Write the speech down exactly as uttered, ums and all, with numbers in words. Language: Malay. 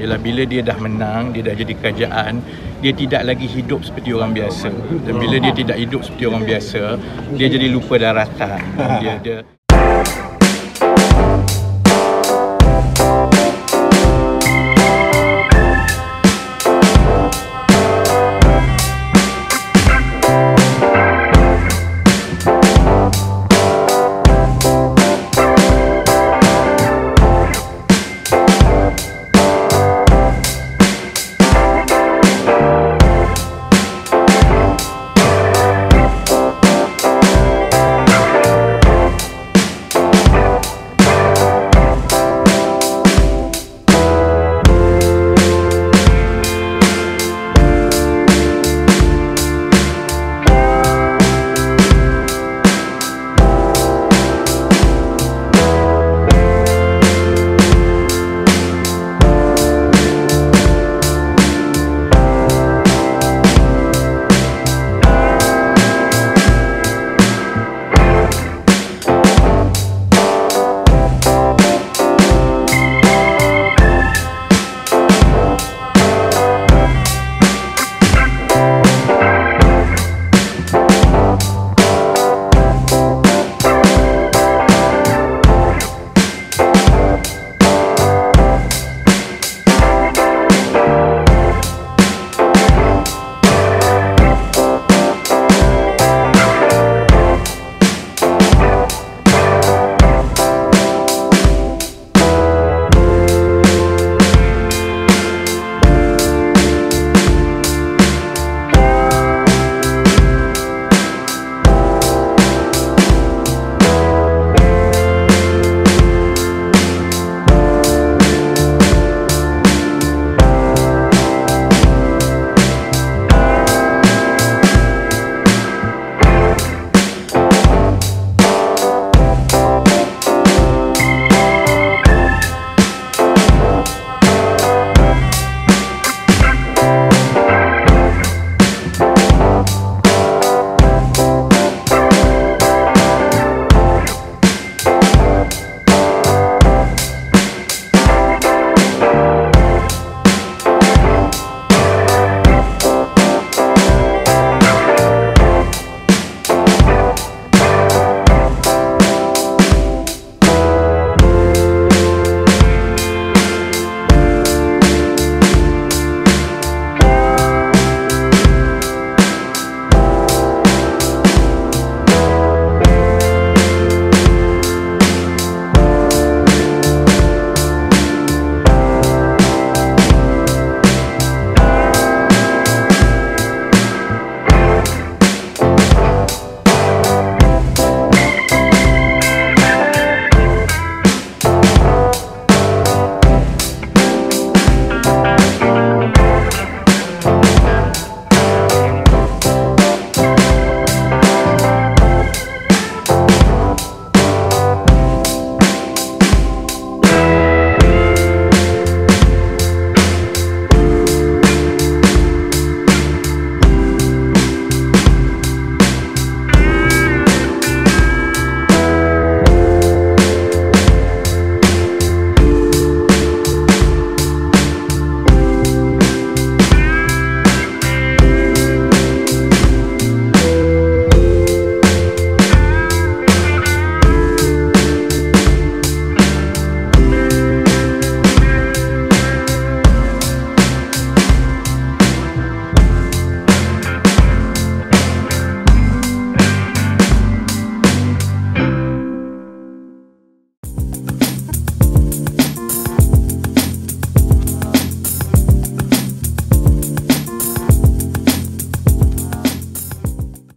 ialah bila dia dah menang, dia dah jadi kerajaan, dia tidak lagi hidup seperti orang biasa. Dan bila dia tidak hidup seperti orang biasa, dia jadi lupa daratan. Dia, dia